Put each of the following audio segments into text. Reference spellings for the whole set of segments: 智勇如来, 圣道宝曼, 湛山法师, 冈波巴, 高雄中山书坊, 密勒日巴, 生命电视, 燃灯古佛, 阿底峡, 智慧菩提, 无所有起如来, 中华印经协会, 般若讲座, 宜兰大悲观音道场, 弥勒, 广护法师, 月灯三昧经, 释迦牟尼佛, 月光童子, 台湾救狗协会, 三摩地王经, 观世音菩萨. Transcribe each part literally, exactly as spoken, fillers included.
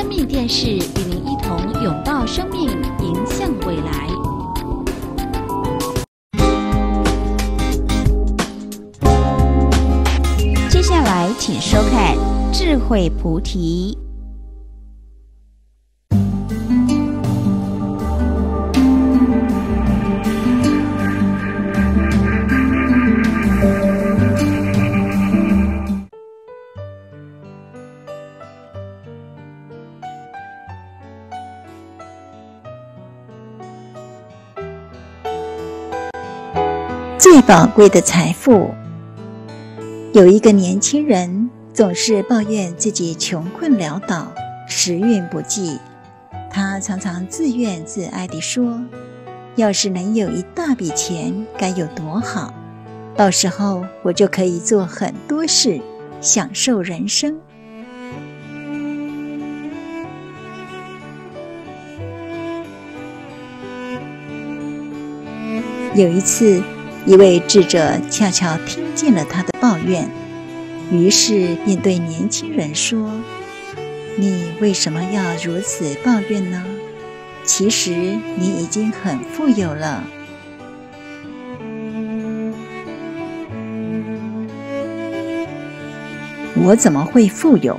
生命电视与您一同拥抱生命，迎向未来。接下来，请收看《智慧菩提》。最宝贵的财富。有一个年轻人总是抱怨自己穷困潦倒，时运不济。他常常自怨自哀地说，要是能有一大笔钱该有多好，到时候我就可以做很多事，享受人生。有一次，一位智者恰巧听见了他的抱怨，于是便对年轻人说，你为什么要如此抱怨呢？其实你已经很富有了。我怎么会富有？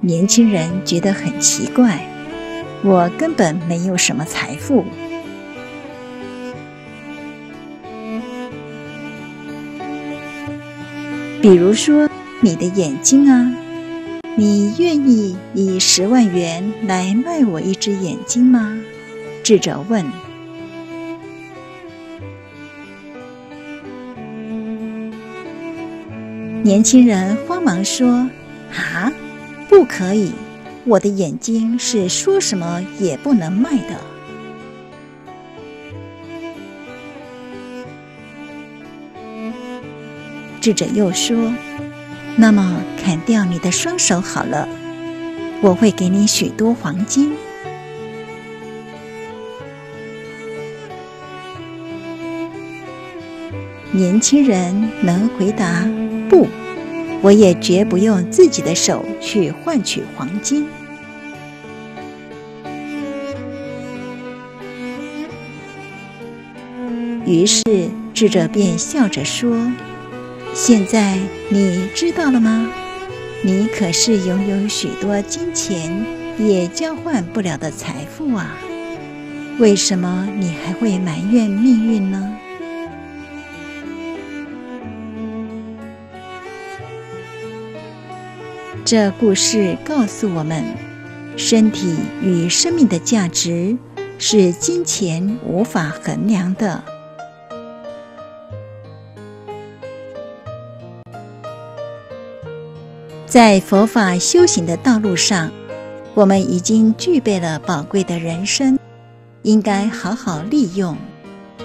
年轻人觉得很奇怪，我根本没有什么财富。比如说你的眼睛啊，你愿意以十万元来卖我一只眼睛吗？智者问。年轻人慌忙说，啊，不可以，我的眼睛是说什么也不能卖的。智者又说，那么砍掉你的双手好了，我会给你许多黄金。年轻人能回答，不，我也绝不用自己的手去换取黄金。于是智者便笑着说，现在你知道了吗？你可是拥有许多金钱也交换不了的财富啊，为什么你还会埋怨命运呢？这故事告诉我们，身体与生命的价值是金钱无法衡量的。在佛法修行的道路上，我们已经具备了宝贵的人生，应该好好利用，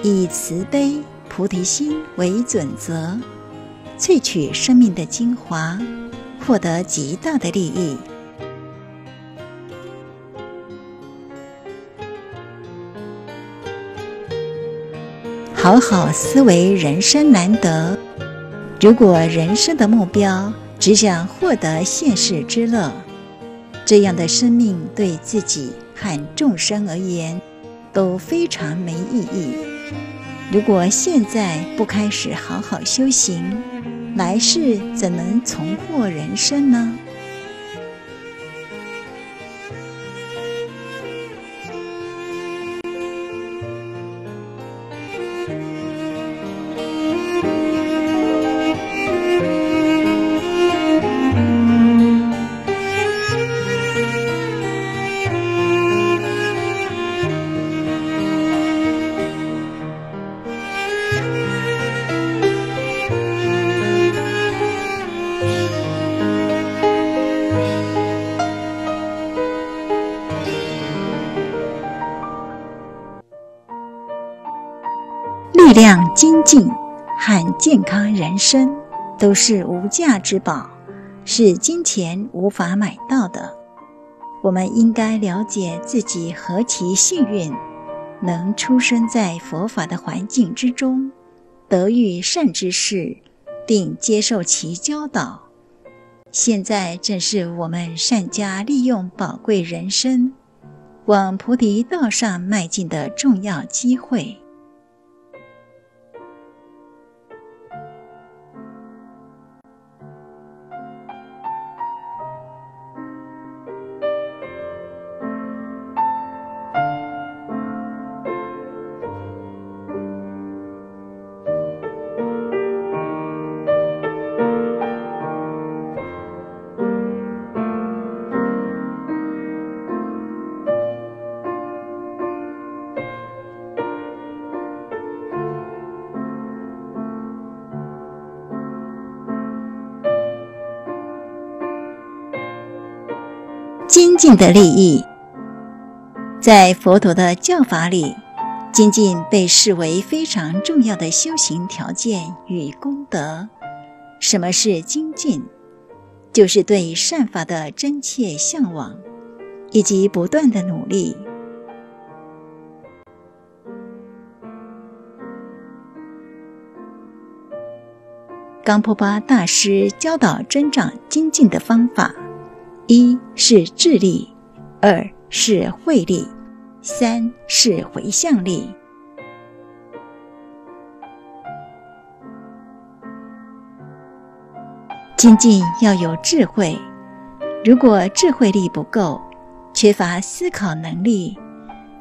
以慈悲菩提心为准则，萃取生命的精华，获得极大的利益。好好思维人生难得，如果人生的目标只想获得现世之乐，这样的生命对自己和众生而言都非常没意义。如果现在不开始好好修行，来世怎能重获人生呢？力量精进和健康人生都是无价之宝，是金钱无法买到的。我们应该了解自己何其幸运，能出生在佛法的环境之中，得遇善知识，并接受其教导，现在正是我们善加利用宝贵人生，往菩提道上迈进的重要机会。精进的利益，在佛陀的教法里，精进被视为非常重要的修行条件与功德。什么是精进？就是对善法的真切向往，以及不断的努力。冈波巴大师教导增长精进的方法，一是智力，二是慧力，三是回向力。精进要有智慧，如果智慧力不够，缺乏思考能力，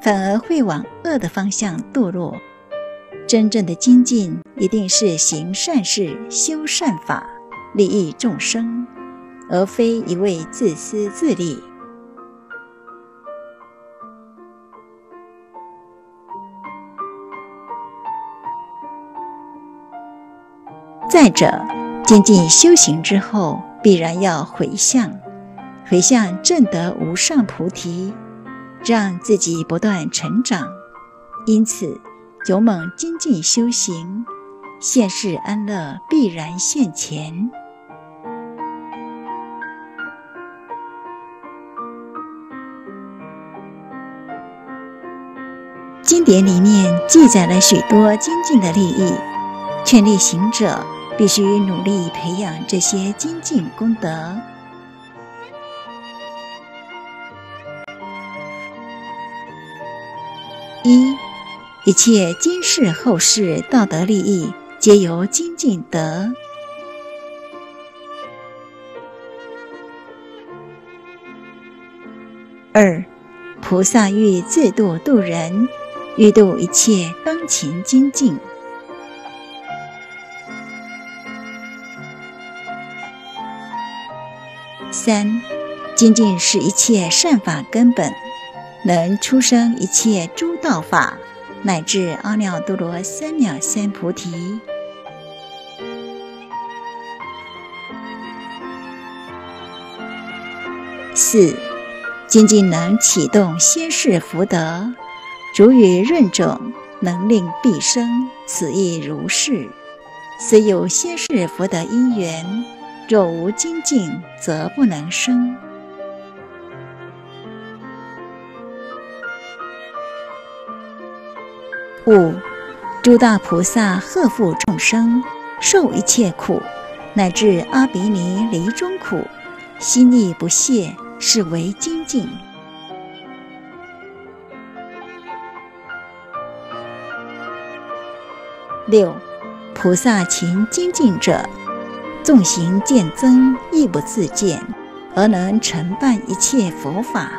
反而会往恶的方向堕落。真正的精进一定是行善事，修善法，利益众生，而非一味自私自利。再者，精进修行之后，必然要回向，回向证得无上菩提，让自己不断成长。因此，勇猛精进修行，现世安乐必然现前。经典里面记载了许多精进的利益，劝力行者必须努力培养这些精进功德。一、一切今世后世道德利益，皆由精进得。二、菩萨欲自度度人，欲度一切当勤精进。三、精进是一切善法根本，能出生一切诸道法，乃至阿耨多罗三藐三菩提。四、精进能启动先世福德，如雨润种，能令毕生，此亦如是。虽有先世福德因缘，若无精进，则不能生。五、诸大菩萨荷负众生，受一切苦，乃至阿鼻尼离中苦，心力不懈，是为精进。六、菩萨勤精进者，纵行渐增，亦不自见，而能承办一切佛法。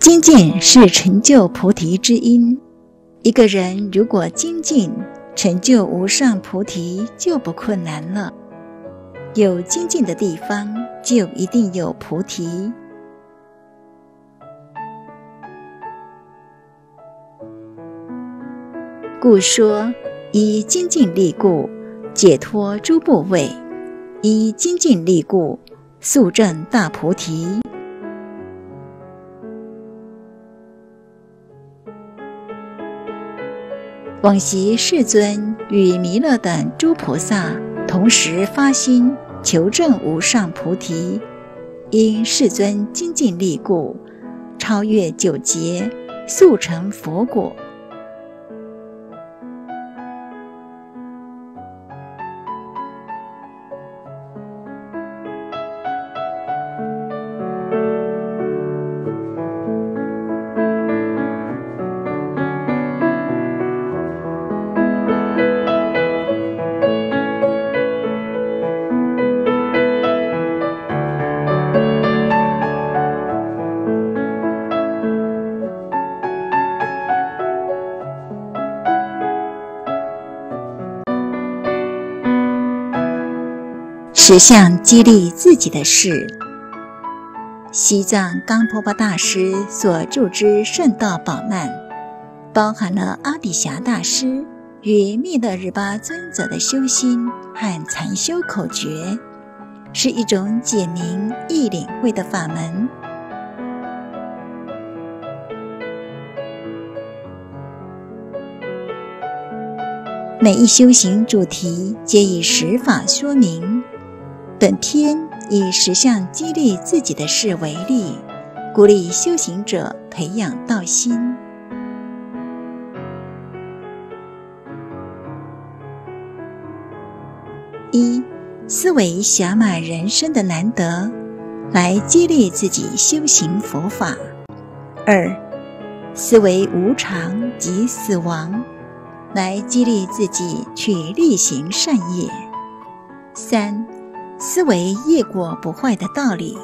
精进是成就菩提之因。一个人如果精进，成就无上菩提就不困难了。有精进的地方，就一定有菩提。故说依精进力故，解脱诸部位；依精进力故，速证大菩提。往昔世尊与弥勒等诸菩萨同时发心求证无上菩提，因世尊精进力故，超越九劫，速成佛果。十项激励自己的事。西藏冈波波大师所著之《圣道宝曼》，包含了阿底峡大师与密勒日巴尊者的修心和禅修口诀，是一种解明易领会的法门。每一修行主题皆以实法说明。本篇以十项激励自己的事为例，鼓励修行者培养道心。一、思维暇满人生的难得，来激励自己修行佛法。二、思维无常及死亡，来激励自己去力行善业。三、思维业果不坏的道理，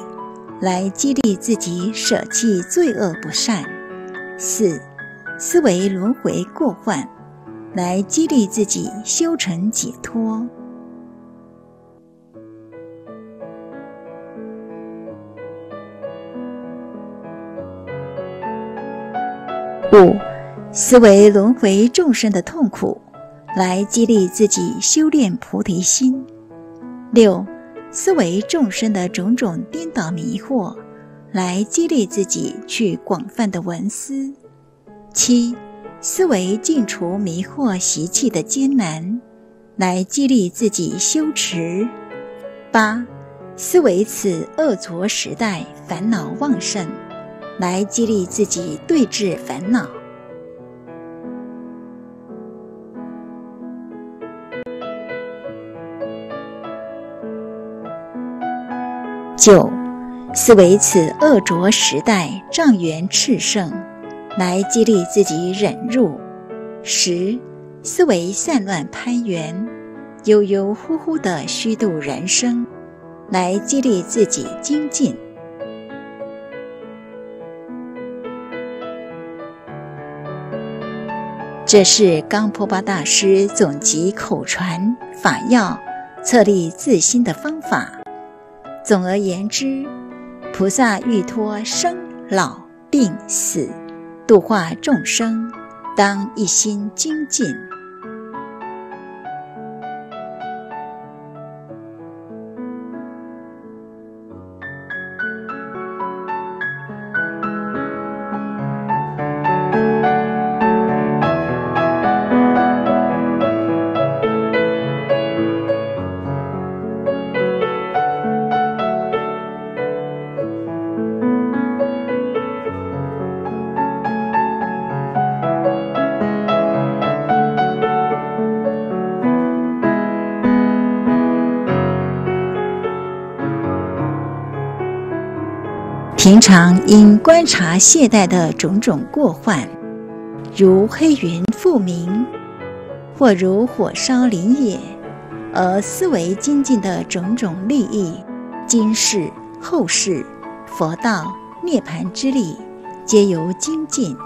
来激励自己舍弃罪恶不善。四、思维轮回过患，来激励自己修成解脱。五、思维轮回众生的痛苦，来激励自己修炼菩提心。六、思维众生的种种颠倒迷惑，来激励自己去广泛的闻思。七、思维净除迷惑习气的艰难，来激励自己修持。八、思维此恶浊时代烦恼旺盛，来激励自己对治烦恼。九、思维此恶浊时代障缘炽盛，来激励自己忍辱。十、思维散乱攀缘，悠悠忽忽的虚度人生，来激励自己精进。这是冈波巴大师总集口传法要，策立自心的方法。总而言之，菩萨欲脱生老病死，度化众生，当一心精进。平常应观察懈怠的种种过患，如黑云覆明，或如火烧林野，而思维精进的种种利益，今世、后世、佛道、涅槃之理，皆由精进。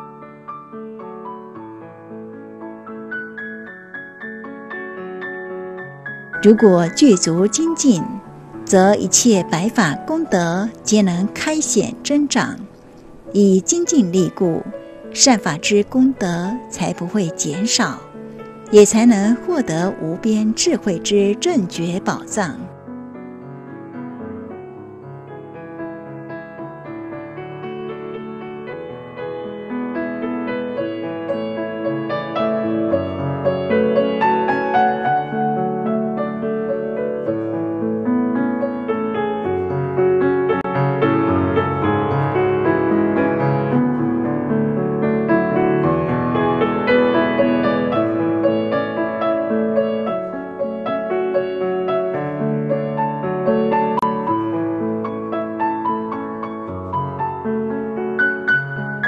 如果具足精进，则一切白法功德皆能开显增长，以精进力故，善法之功德才不会减少，也才能获得无边智慧之正觉宝藏。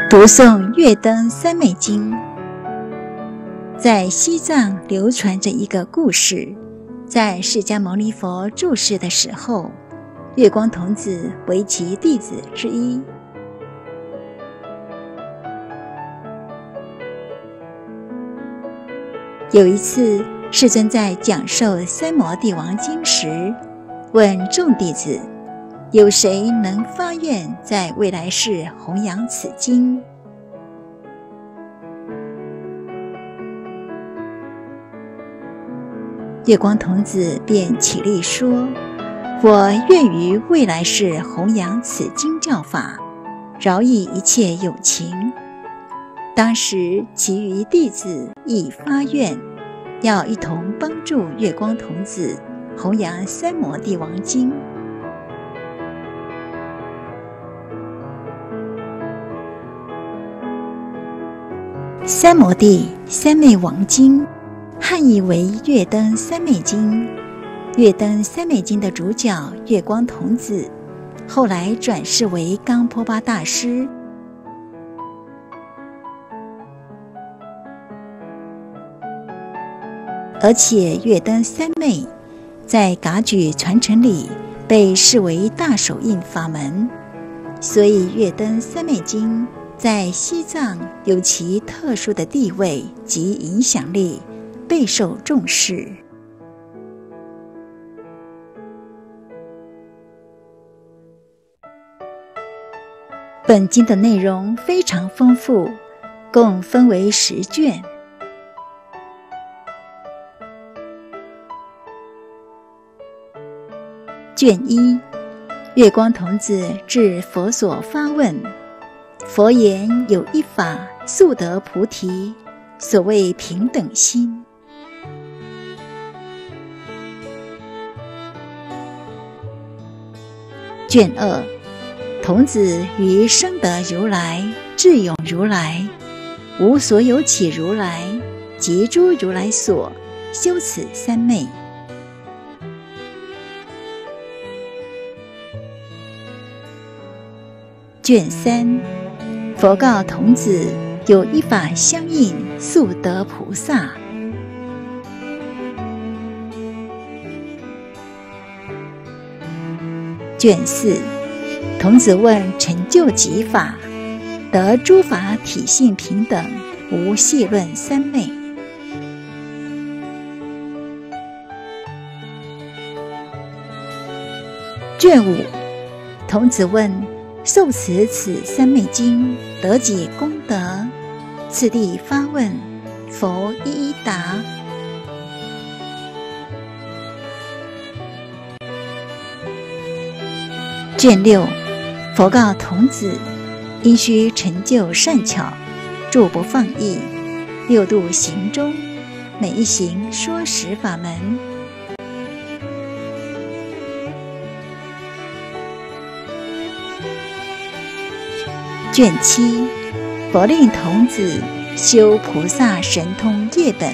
读诵《月灯三昧经》。在西藏流传着一个故事，在释迦牟尼佛住世的时候，月光童子为其弟子之一。有一次，世尊在讲授《三摩地王经》时，问众弟子：有谁能发愿在未来世弘扬此经？月光童子便起立说：我愿于未来世弘扬此经教法，饶益一切有情。当时其余弟子亦发愿，要一同帮助月光童子弘扬《三摩地王经》。三摩地三昧王经，汉译为月灯三昧经。月灯三昧经的主角月光童子，后来转世为冈波巴大师。而且月灯三昧在噶举传承里被视为大手印法门，所以月灯三昧经在西藏有其特殊的地位及影响力，备受重视。本经的内容非常丰富，共分为十卷。卷一，月光童子至佛所发问。佛言有一法，速得菩提，所谓平等心。卷二，童子于生得如来、智勇如来、无所有起如来及诸如来所修此三昧。卷三，佛告童子有一法相应，速得菩萨。卷四，童子问成就几法，得诸法体性平等，无系论三昧。卷五，童子问受持此三昧经得几功德？次第发问，佛一一答。卷六，佛告童子，应须成就善巧，住不放逸，六度行中，每一行说十法门。卷七，佛令童子修菩萨神通业本，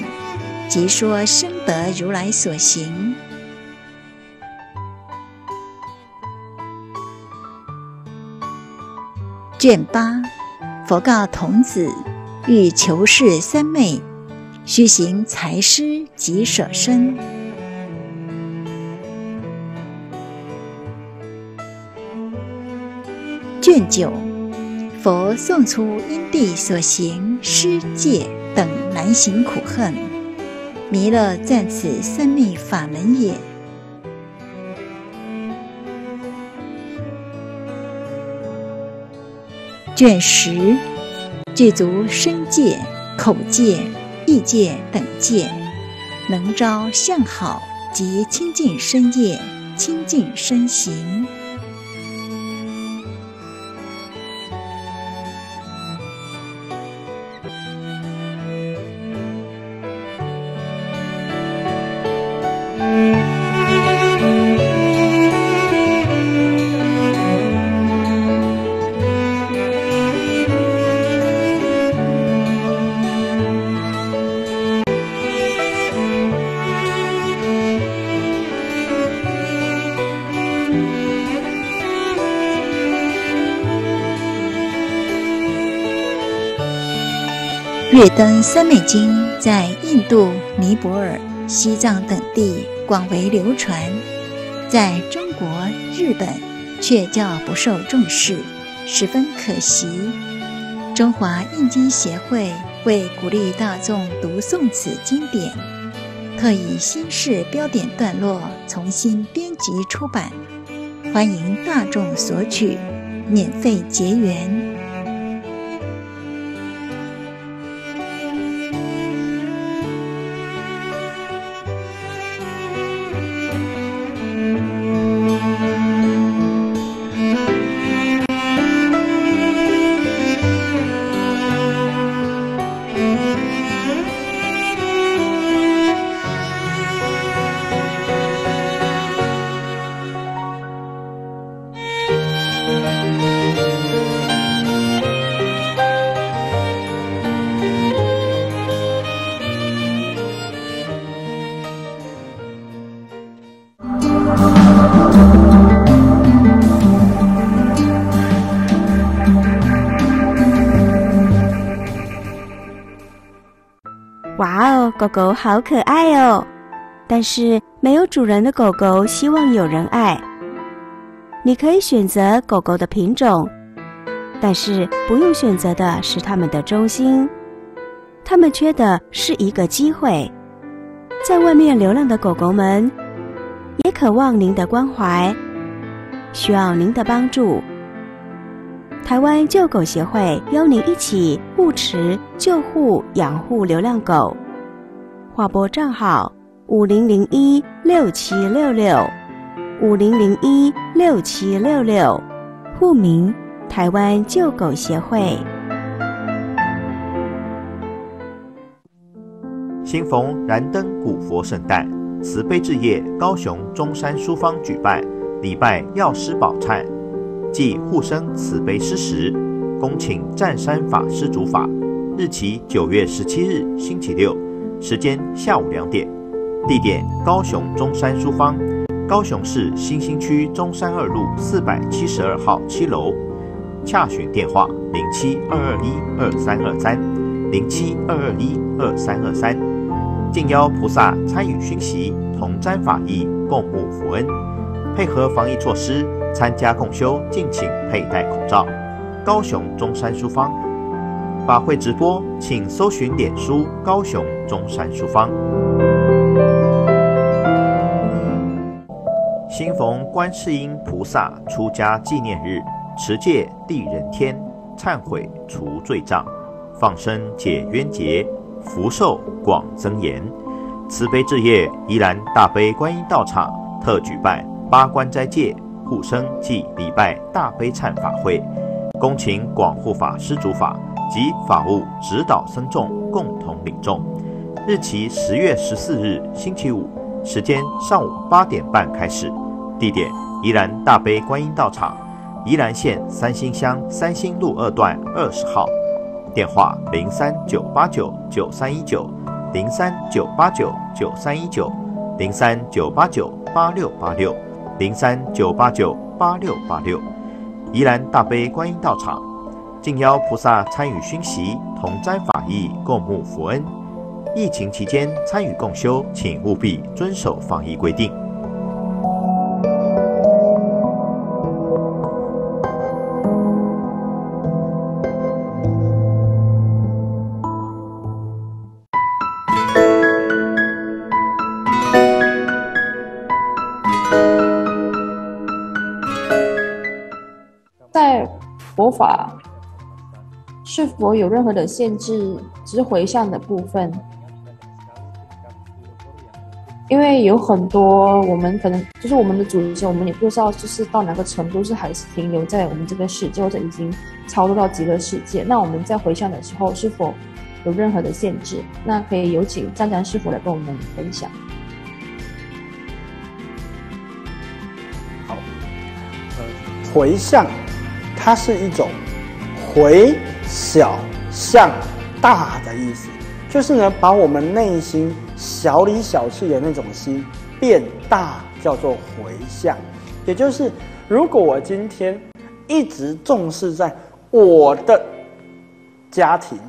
即说生得如来所行。卷八，佛告童子，欲求是三昧，须行财施及舍身。卷九，佛送出因地所行施戒等难行苦恨，弥勒赞此三昧法门也。卷十，具足身戒、口戒、意戒等戒，能招相好，即亲近身业，亲近身行。月灯三昧经在印度、尼泊尔、西藏等地广为流传，在中国、日本却较不受重视，十分可惜。中华印经协会为鼓励大众读诵此经典，特以新式标点段落重新编辑出版，欢迎大众索取，免费结缘。哇哦，狗狗好可爱哦！但是没有主人的狗狗希望有人爱。你可以选择狗狗的品种，但是不用选择的是它们的忠心。它们缺的是一个机会。在外面流浪的狗狗们，也渴望您的关怀，需要您的帮助。台湾救狗协会邀您一起护持、救护、养护流浪狗。划拨账号五零零一六七六六五零零一六七六六，户名台湾救狗协会。新逢燃灯古佛圣诞慈悲之夜，高雄中山书坊举办礼拜药师宝忏。即护生慈悲施食，恭请湛山法师主法。日期九月十七日星期六，时间下午两点，地点高雄中山书坊，高雄市新兴区中山二路四百七十二号七楼。洽询电话零七二二一二三二三零七二二一二三二三。敬邀菩萨参与熏习，同沾法益，共沐佛恩。配合防疫措施，参加共修敬请佩戴口罩。高雄中山书坊法会直播，请搜寻脸书高雄中山书坊。新逢观世音菩萨出家纪念日，持戒利人天，忏悔除罪障，放生解冤结，福寿广增延。慈悲之夜，宜兰大悲观音道场特举办八关斋戒护生暨礼拜大悲忏法会，恭请广护法师主法及法务指导僧众共同领众。日期十月十四日星期五，时间上午八点半开始，地点宜兰大悲观音道场，宜兰县三星乡三星路二段二十号，电话零三九八九九三一九零三九八九九三一九零三九八九八六八六。零三九八九八六八六，宜兰大悲观音道场，敬邀菩萨参与熏习，同沾法益，共沐佛恩。疫情期间参与共修，请务必遵守防疫规定。佛法是否有任何的限制之回向的部分？因为有很多我们可能就是我们的祖先，我们也不知道就是到哪个程度是还是停留在我们这个世界，或者已经超脱到极乐世界。那我们在回向的时候是否有任何的限制？那可以有请湛湛师傅来跟我们分享。好，呃，回向它是一种回小向大的意思。就是呢，把我们内心小里小气的那种心变大，叫做回向。也就是，如果我今天一直重视在我的家庭、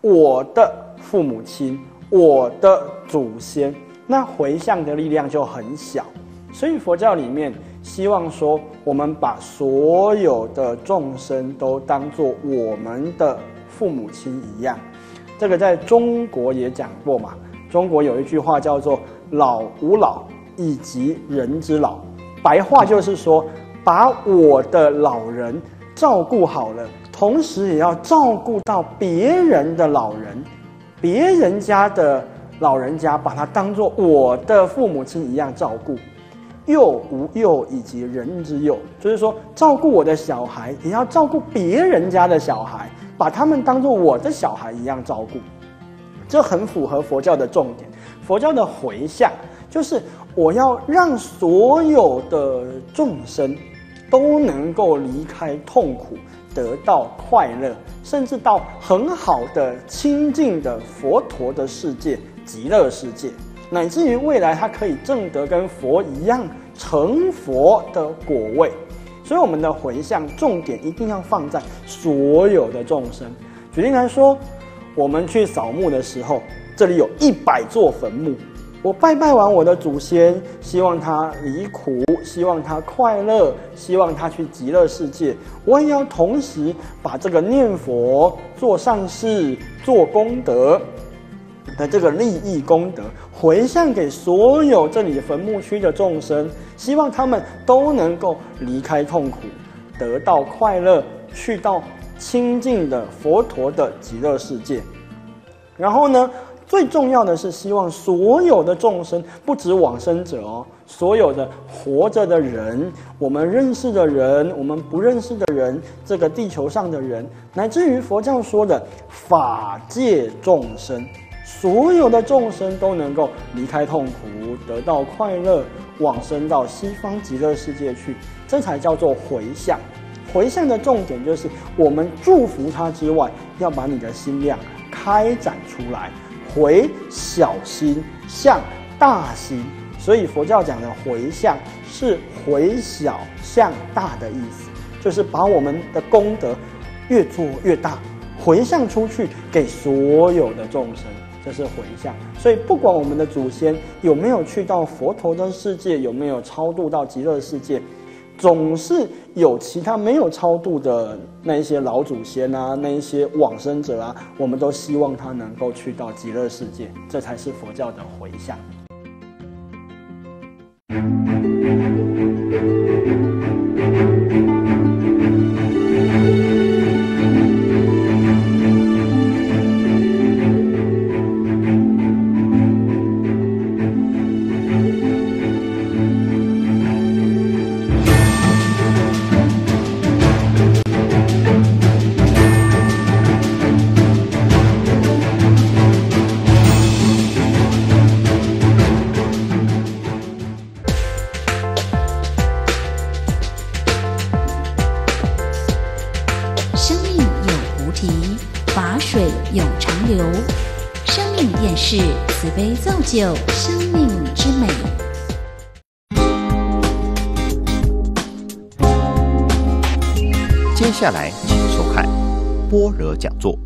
我的父母亲、我的祖先，那回向的力量就很小。所以佛教里面希望说，我们把所有的众生都当作我们的父母亲一样。这个在中国也讲过嘛，中国有一句话叫做“老吾老，以及人之老”，白话就是说，把我的老人照顾好了，同时也要照顾到别人的老人，别人家的老人家把他当作我的父母亲一样照顾。幼吾幼，以及人之幼，就是说照顾我的小孩，也要照顾别人家的小孩。把他们当作我的小孩一样照顾，这很符合佛教的重点。佛教的回向就是我要让所有的众生都能够离开痛苦，得到快乐，甚至到很好的清净的佛陀的世界，极乐世界，乃至于未来他可以证得跟佛一样成佛的果位。所以我们的回向重点一定要放在所有的众生。举例来说，我们去扫墓的时候，这里有一百座坟墓，我拜拜完我的祖先，希望他离苦，希望他快乐，希望他去极乐世界，我也要同时把这个念佛、做善事、做功德的这个利益功德回向给所有这里坟墓区的众生，希望他们都能够离开痛苦，得到快乐，去到清净的佛陀的极乐世界。然后呢，最重要的是希望所有的众生，不止往生者哦，所有的活着的人，我们认识的人，我们不认识的人，这个地球上的人，乃至于佛教说的法界众生，所有的众生都能够离开痛苦，得到快乐，往生到西方极乐世界去，这才叫做回向。回向的重点就是，我们祝福他之外，要把你的心量开展出来，回小心向大心。所以佛教讲的回向是回小向大的意思，就是把我们的功德越做越大，回向出去给所有的众生。这是回向，所以不管我们的祖先有没有去到佛陀的世界，有没有超度到极乐世界，总是有其他没有超度的那一些老祖先啊，那一些往生者啊，我们都希望他能够去到极乐世界，这才是佛教的回向。就生命之美。接下来，请收看般若讲座。